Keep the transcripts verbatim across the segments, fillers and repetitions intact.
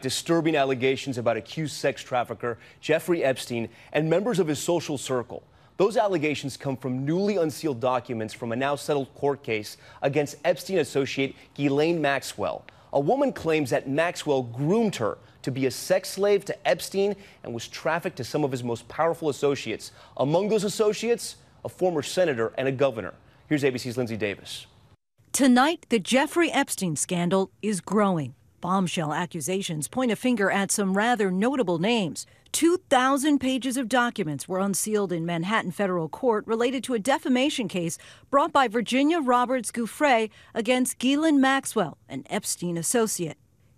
Disturbing allegations about accused sex trafficker Jeffrey Epstein and members of his social circle. Those allegations come from newly unsealed documents from a now settled court case against Epstein associate Ghislaine Maxwell. A woman claims that Maxwell groomed her to be a sex slave to Epstein and was trafficked to some of his most powerful associates. Among those associates, a former senator and a governor. Here's A B C's Lindsay Davis. Tonight, the Jeffrey Epstein scandal is growing. Bombshell accusations point a finger at some rather notable names. two thousand pages of documents were unsealed in Manhattan federal court related to a defamation case brought by Virginia Roberts Giuffre against Ghislaine Maxwell, an Epstein associate.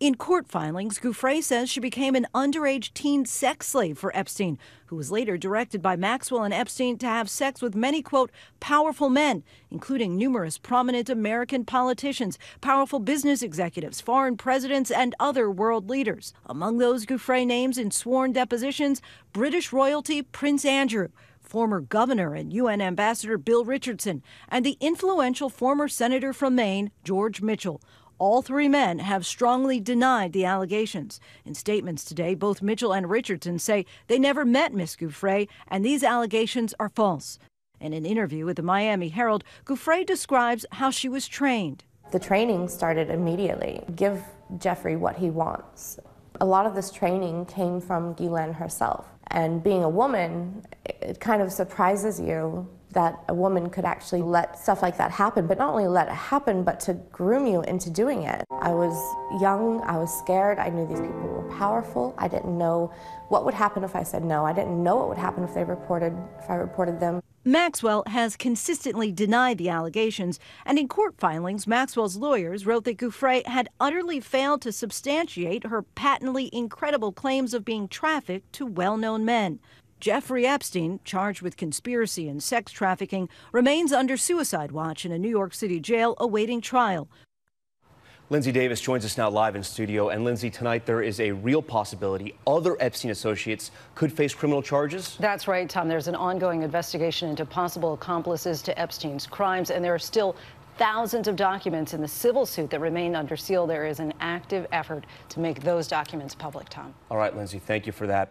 In court filings, Giuffre says she became an underage teen sex slave for Epstein, who was later directed by Maxwell and Epstein to have sex with many, quote, powerful men, including numerous prominent American politicians, powerful business executives, foreign presidents, and other world leaders. Among those Giuffre names in sworn depositions, British royalty Prince Andrew, former governor and U N ambassador Bill Richardson, and the influential former senator from Maine, George Mitchell. All three men have strongly denied the allegations. In statements today, both Mitchell and Richardson say they never met Miz Giuffre and these allegations are false. In an interview with the Miami Herald, Giuffre describes how she was trained. The training started immediately. Give Jeffrey what he wants. A lot of this training came from Ghislaine herself. And being a woman, it kind of surprises you that a woman could actually let stuff like that happen, but not only let it happen, but to groom you into doing it. I was young, I was scared, I knew these people were powerful, I didn't know what would happen if I said no, I didn't know what would happen if they reported, if I reported them. Maxwell has consistently denied the allegations, and in court filings, Maxwell's lawyers wrote that Giuffre had utterly failed to substantiate her patently incredible claims of being trafficked to well-known men. Jeffrey Epstein, charged with conspiracy and sex trafficking, remains under suicide watch in a New York City jail awaiting trial. Lindsay Davis joins us now live in studio. And Lindsay, tonight there is a real possibility other Epstein associates could face criminal charges? That's right, Tom. There's an ongoing investigation into possible accomplices to Epstein's crimes, and there are still thousands of documents in the civil suit that remain under seal. There is an active effort to make those documents public, Tom. All right, Lindsay, thank you for that.